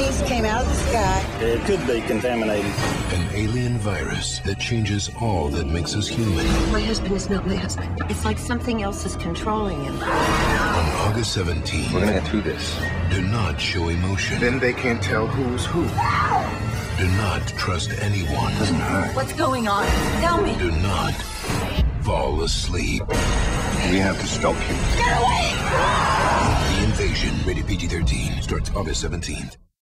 piece came out of the sky. It could be contaminated. An alien virus that changes all that makes us human. My husband is not my husband. It's like something else is controlling him. On August 17th... We're gonna get through this. Do not show emotion. Then they can't tell who's who. Do not trust anyone. Doesn't hurt. What's going on? Tell me. Do not fall asleep. We have to stop you. Get away! The Invasion, rated PG-13, starts August 17th.